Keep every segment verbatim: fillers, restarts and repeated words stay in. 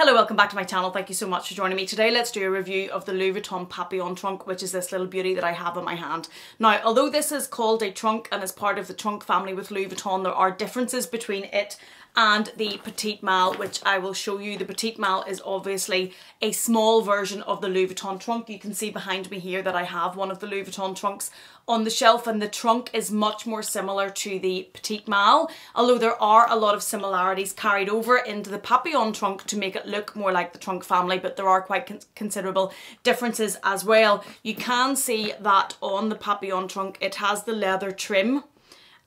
Hello, welcome back to my channel. Thank you so much for joining me today. Let's do a review of the Louis Vuitton Papillon Trunk, which is this little beauty that I have in my hand. Now, although this is called a trunk and is part of the trunk family with Louis Vuitton, there are differences between it and the Petite Malle, which I will show you. The Petite Malle is obviously a small version of the Louis Vuitton trunk. You can see behind me here that I have one of the Louis Vuitton trunks on the shelf, and the trunk is much more similar to the Petite Malle, although there are a lot of similarities carried over into the Papillon trunk to make it look more like the trunk family, but there are quite con considerable differences as well. You can see that on the Papillon trunk it has the leather trim,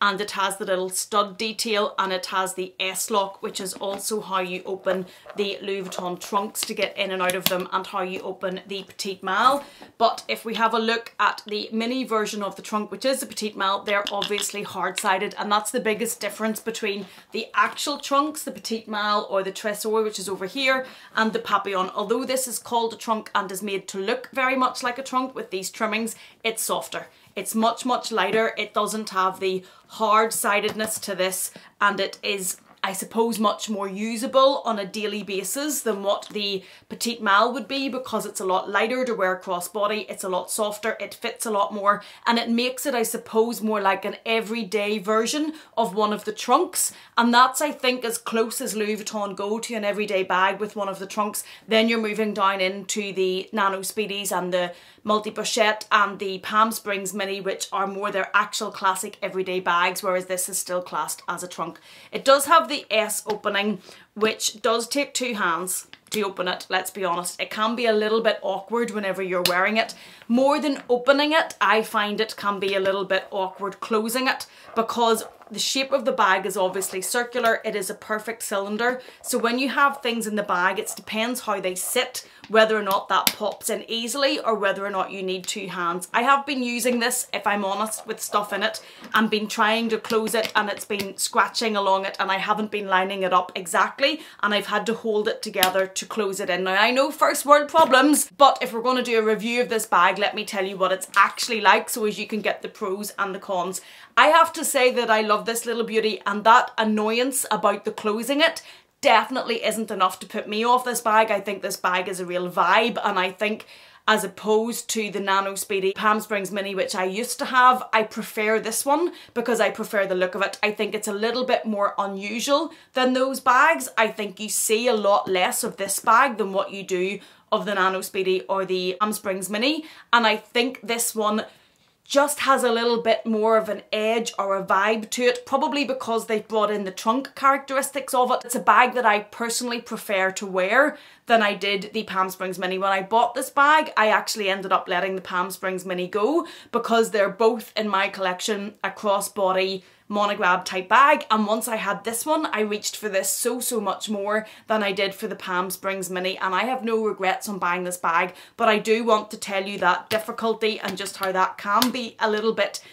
and it has the little stud detail, and it has the S-lock, which is also how you open the Louis Vuitton trunks to get in and out of them, and how you open the Petite Malle. But if we have a look at the mini version of the trunk, which is the Petite Malle, they're obviously hard-sided, and that's the biggest difference between the actual trunks, the Petite Malle or the Tresor, which is over here, and the Papillon. Although this is called a trunk and is made to look very much like a trunk with these trimmings, it's softer. It's much, much lighter. It doesn't have the hard-sidedness to this, and it is, I suppose, much more usable on a daily basis than what the Petite Malle would be, because it's a lot lighter to wear crossbody, it's a lot softer, it fits a lot more, and it makes it, I suppose, more like an everyday version of one of the trunks. And that's, I think, as close as Louis Vuitton go to an everyday bag with one of the trunks. Then you're moving down into the Nano Speedies and the Multi Pochette and the Palm Springs Mini, which are more their actual classic everyday bags, whereas this is still classed as a trunk. It does have the S opening, which does take two hands to open it, let's be honest. It can be a little bit awkward whenever you're wearing it. More than opening it, I find it can be a little bit awkward closing it, because the shape of the bag is obviously circular. It is a perfect cylinder. So when you have things in the bag, it depends how they sit, whether or not that pops in easily, or whether or not you need two hands. I have been using this, if I'm honest, with stuff in it, and been trying to close it, and it's been scratching along it, and I haven't been lining it up exactly, and I've had to hold it together to close it in. Now, I know, first world problems, but if we're gonna do a review of this bag, let me tell you what it's actually like, so as you can get the pros and the cons. I have to say that I love this little beauty, and that annoyance about the closing it definitely isn't enough to put me off this bag. I think this bag is a real vibe, and I think, as opposed to the Nano Speedy Palm Springs Mini, which I used to have, I prefer this one because I prefer the look of it. I think it's a little bit more unusual than those bags. I think you see a lot less of this bag than what you do of the Nano Speedy or the Palm Springs Mini, and I think this one just has a little bit more of an edge or a vibe to it, probably because they've brought in the trunk characteristics of it. It's a bag that I personally prefer to wear than I did the Palm Springs Mini. When I bought this bag, I actually ended up letting the Palm Springs Mini go, because they're both in my collection a crossbody monograb type bag, and once I had this one, I reached for this so so much more than I did for the Palm Springs Mini, and I have no regrets on buying this bag. But I do want to tell you that difficulty, and just how that can be a little bit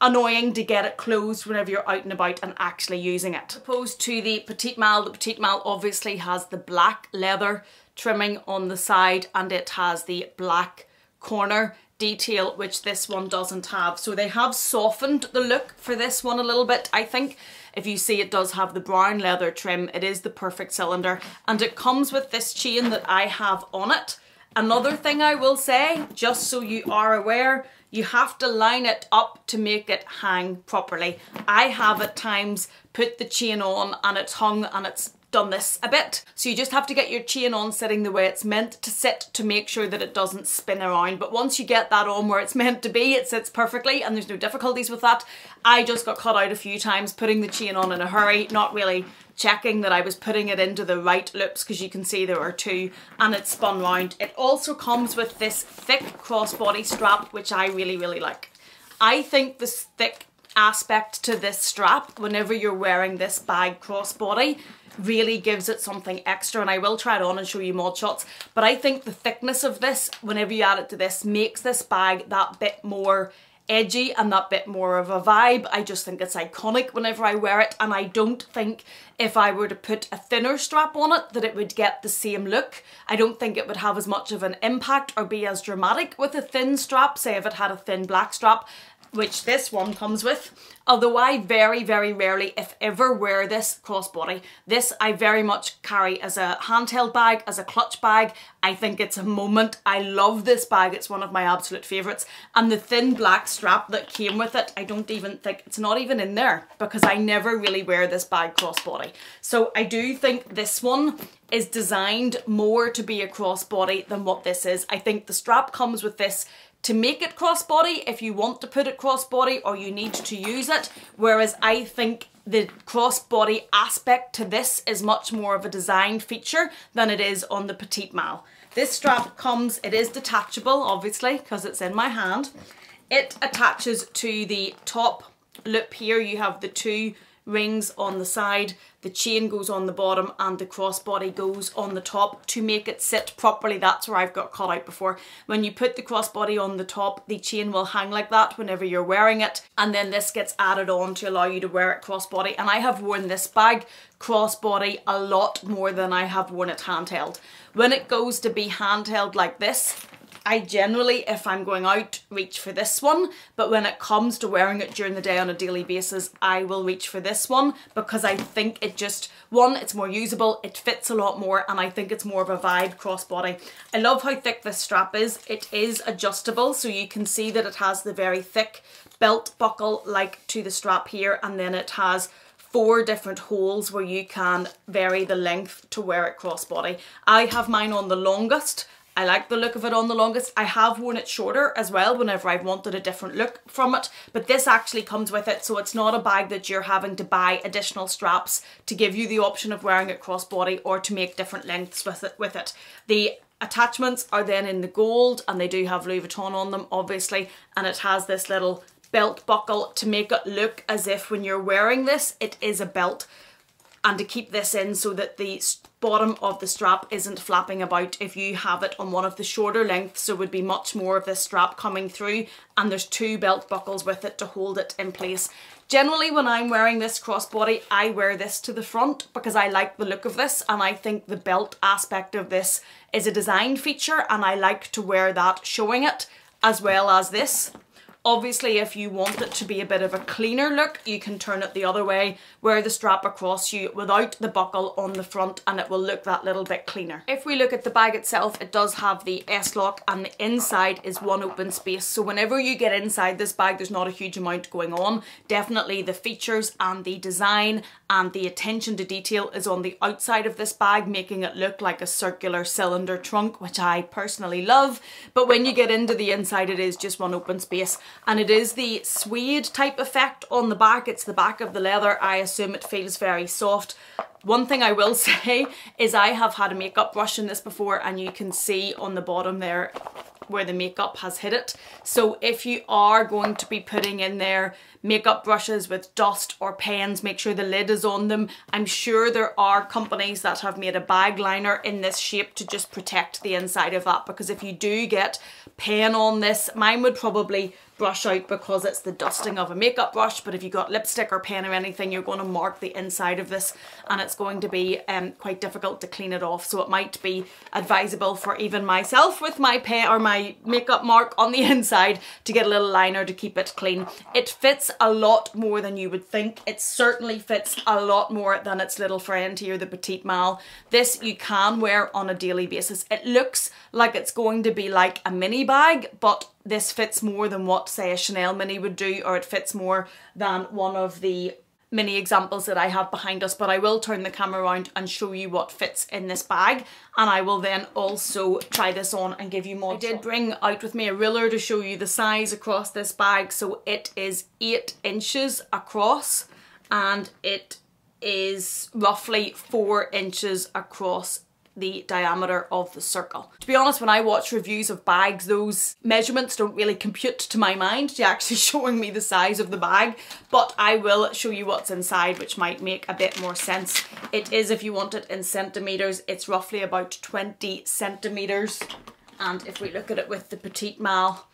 annoying to get it closed whenever you're out and about and actually using it. As opposed to the Petite Malle, the Petite Malle obviously has the black leather trimming on the side, and it has the black corner detail, which this one doesn't have. So they have softened the look for this one a little bit, I think. If you see, it does have the brown leather trim. It is the perfect cylinder, and it comes with this chain that I have on it. Another thing I will say, just so you are aware, you have to line it up to make it hang properly. I have at times put the chain on and it's hung, and it's done this a bit. So you just have to get your chain on sitting the way it's meant to sit to make sure that it doesn't spin around. But once you get that on where it's meant to be, it sits perfectly, and there's no difficulties with that. I just got caught out a few times putting the chain on in a hurry, not really checking that I was putting it into the right loops, because you can see there are two, and it spun round. It also comes with this thick crossbody strap, which I really really like. I think this thick aspect to this strap whenever you're wearing this bag crossbody really gives it something extra, and I will try it on and show you mod shots, but I think the thickness of this whenever you add it to this makes this bag that bit more edgy and that bit more of a vibe. I just think it's iconic whenever I wear it, and I don't think if I were to put a thinner strap on it that it would get the same look. I don't think it would have as much of an impact or be as dramatic with a thin strap. Say if it had a thin black strap, which this one comes with, although I very, very rarely, if ever, wear this crossbody. This I very much carry as a handheld bag, as a clutch bag. I think it's a moment. I love this bag. It's one of my absolute favourites. And the thin black strap that came with it, I don't even think, it's not even in there, because I never really wear this bag crossbody. So I do think this one is designed more to be a crossbody than what this is. I think the strap comes with this to make it crossbody if you want to put it crossbody or you need to use it, whereas I think the crossbody aspect to this is much more of a design feature than it is on the Petite Malle. This strap comes, it is detachable obviously because it's in my hand. It attaches to the top loop here. You have the two rings on the side, the chain goes on the bottom, and the crossbody goes on the top to make it sit properly. That's where I've got caught out before. When you put the crossbody on the top, the chain will hang like that whenever you're wearing it, and then this gets added on to allow you to wear it crossbody. And I have worn this bag crossbody a lot more than I have worn it handheld. When it goes to be handheld like this, I generally, if I'm going out, reach for this one, but when it comes to wearing it during the day on a daily basis, I will reach for this one because I think it just, one, it's more usable, it fits a lot more, and I think it's more of a vibe crossbody. I love how thick this strap is. It is adjustable, so you can see that it has the very thick belt buckle like to the strap here, and then it has four different holes where you can vary the length to wear it crossbody. I have mine on the longest. I like the look of it on the longest. I have worn it shorter as well whenever I've wanted a different look from it, but this actually comes with it, so it's not a bag that you're having to buy additional straps to give you the option of wearing it crossbody or to make different lengths with it. With it. The attachments are then in the gold, and they do have Louis Vuitton on them, obviously, and it has this little belt buckle to make it look as if when you're wearing this, it is a belt, and to keep this in so that the bottom of the strap isn't flapping about if you have it on one of the shorter lengths. So it would be much more of this strap coming through, and there's two belt buckles with it to hold it in place. Generally, when I'm wearing this crossbody, I wear this to the front because I like the look of this, and I think the belt aspect of this is a design feature, and I like to wear that showing it as well as this. Obviously, if you want it to be a bit of a cleaner look, you can turn it the other way, wear the strap across you without the buckle on the front, and it will look that little bit cleaner. If we look at the bag itself, it does have the S-lock, and the inside is one open space. So whenever you get inside this bag, there's not a huge amount going on. Definitely the features and the design and the attention to detail is on the outside of this bag, making it look like a circular cylinder trunk, which I personally love. But when you get into the inside, it is just one open space. And it is the suede type effect on the back. It's the back of the leather. I assume it feels very soft. One thing I will say is I have had a makeup brush in this before, and you can see on the bottom there where the makeup has hit it. So if you are going to be putting in there makeup brushes with dust or pens, make sure the lid is on them. I'm sure there are companies that have made a bag liner in this shape to just protect the inside of that, because if you do get pen on this, mine would probably brush out because it's the dusting of a makeup brush, but if you got lipstick or pen or anything, you're going to mark the inside of this, and it's going to be um, quite difficult to clean it off. So it might be advisable for even myself with my pen or my makeup mark on the inside to get a little liner to keep it clean. It fits a lot more than you would think. It certainly fits a lot more than its little friend here, the Petite Malle. This you can wear on a daily basis. It looks like it's going to be like a mini bag, but this fits more than what, say, a Chanel Mini would do, or it fits more than one of the mini examples that I have behind us. But I will turn the camera around and show you what fits in this bag, and I will then also try this on and give you more. I did bring out with me a ruler to show you the size across this bag. So it is eight inches across, and it is roughly four inches across the diameter of the circle. To be honest, when I watch reviews of bags, those measurements don't really compute to my mind to actually showing me the size of the bag, but I will show you what's inside, which might make a bit more sense. It is, if you want it in centimeters, it's roughly about twenty centimeters. And if we look at it with the Petite Malle,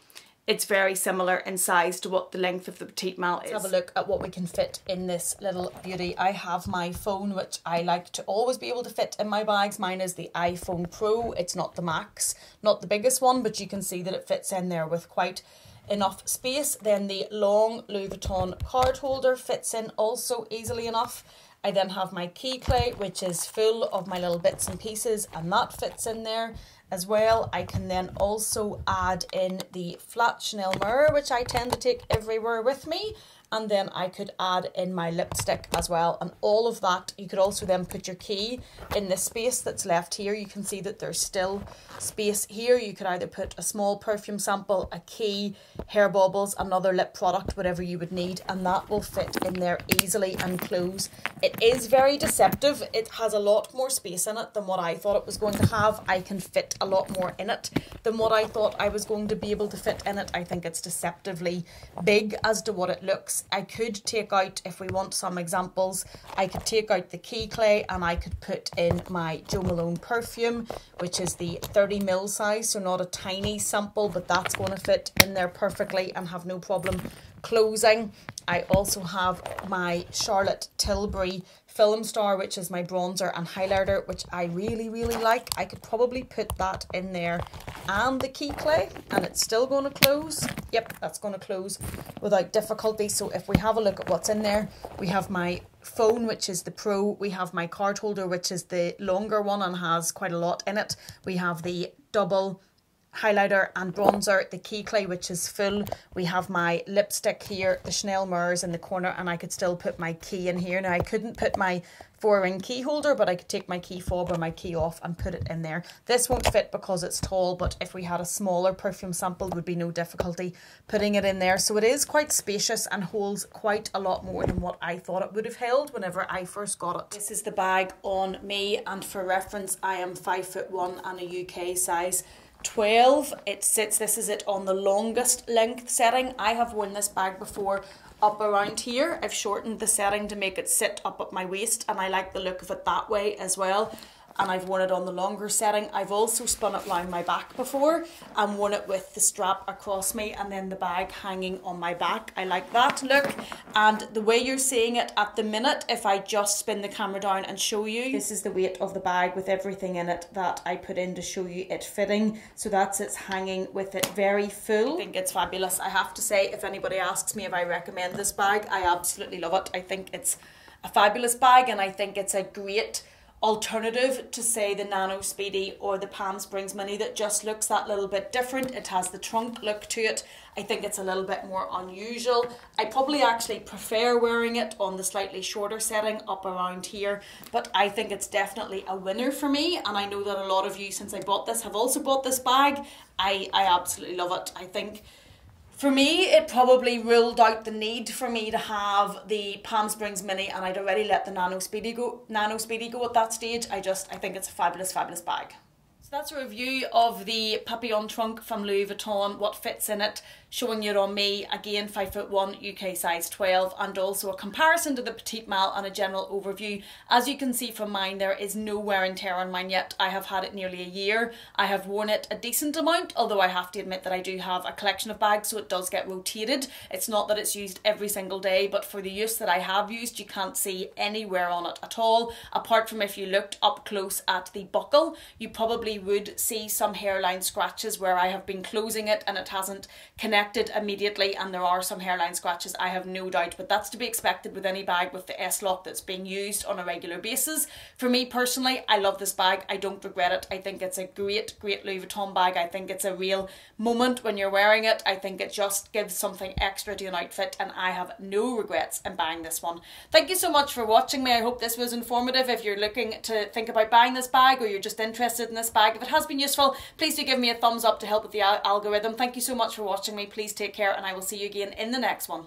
it's very similar in size to what the length of the Petite Malle is. Let's have a look at what we can fit in this little beauty. I have my phone, which I like to always be able to fit in my bags. Mine is the iPhone Pro. It's not the Max, not the biggest one, but you can see that it fits in there with quite enough space. Then the long Louis Vuitton card holder fits in also easily enough. I then have my key plate, which is full of my little bits and pieces, and that fits in there as well. I can then also add in the flat Chanel mirror, which I tend to take everywhere with me. And then I could add in my lipstick as well. And all of that, you could also then put your key in the space that's left here. You can see that there's still space here. You could either put a small perfume sample, a key, hair baubles, another lip product, whatever you would need. And that will fit in there easily and close. It is very deceptive. It has a lot more space in it than what I thought it was going to have. I can fit a lot more in it than what I thought I was going to be able to fit in it. I think it's deceptively big as to what it looks. I could take out, if we want some examples, I could take out the key clay and I could put in my Jo Malone perfume, which is the thirty mil size, so not a tiny sample, but that's going to fit in there perfectly and have no problem closing. I also have my Charlotte Tilbury Film Star, which is my bronzer and highlighter, which I really, really like. I could probably put that in there and the key clay, and it's still going to close. Yep, that's going to close without difficulty. So if we have a look at what's in there, we have my phone, which is the Pro. We have my card holder, which is the longer one and has quite a lot in it. We have the double highlighter and bronzer, the key clay, which is full. We have my lipstick here, the Chanel mirrors in the corner, and I could still put my key in here. Now, I couldn't put my four ring key holder, but I could take my key fob or my key off and put it in there. This won't fit because it's tall, but if we had a smaller perfume sample, it would be no difficulty putting it in there. So it is quite spacious and holds quite a lot more than what I thought it would have held whenever I first got it. This is the bag on me, and for reference, I am five foot one and a U K size twelve. It sits, this is it on the longest length setting. I have worn this bag before up around here. I've shortened the setting to make it sit up at my waist, and I like the look of it that way as well. And I've worn it on the longer setting. I've also spun it round my back before and worn it with the strap across me and then the bag hanging on my back. I like that look. And the way you're seeing it at the minute, if I just spin the camera down and show you, this is the weight of the bag with everything in it that I put in to show you it fitting. So that's it's hanging with it very full. I think it's fabulous. I have to say, if anybody asks me if I recommend this bag, I absolutely love it. I think it's a fabulous bag, and I think it's a great alternative to, say, the Nano Speedy or the Palm Springs Mini that just looks that little bit different. It has the trunk look to it. I think it's a little bit more unusual. I probably actually prefer wearing it on the slightly shorter setting up around here, but I think it's definitely a winner for me. And I know that a lot of you, since I bought this, have also bought this bag. I, I absolutely love it. I think for me, it probably ruled out the need for me to have the Palm Springs Mini, and I'd already let the Nano Speedy go, Nano Speedy go at that stage. I just, I think it's a fabulous, fabulous bag. So that's a review of the Papillon Trunk from Louis Vuitton, what fits in it, showing you on me, again, five foot one, U K size twelve, and also a comparison to the Petite Malle and a general overview. As you can see from mine, there is no wear and tear on mine yet. I have had it nearly a year. I have worn it a decent amount, although I have to admit that I do have a collection of bags, so it does get rotated. It's not that it's used every single day, but for the use that I have used, you can't see any wear on it at all. Apart from if you looked up close at the buckle, you probably would see some hairline scratches where I have been closing it and it hasn't connected immediately, and there are some hairline scratches, I have no doubt, but that's to be expected with any bag with the S-lock that's being used on a regular basis. For me personally, I love this bag. I don't regret it. I think it's a great, great Louis Vuitton bag. I think it's a real moment when you're wearing it. I think it just gives something extra to an outfit, and I have no regrets in buying this one. Thank you so much for watching me. I hope this was informative. If you're looking to think about buying this bag, or you're just interested in this bag, if it has been useful, please do give me a thumbs up to help with the al algorithm. Thank you so much for watching me. Please take care, and I will see you again in the next one.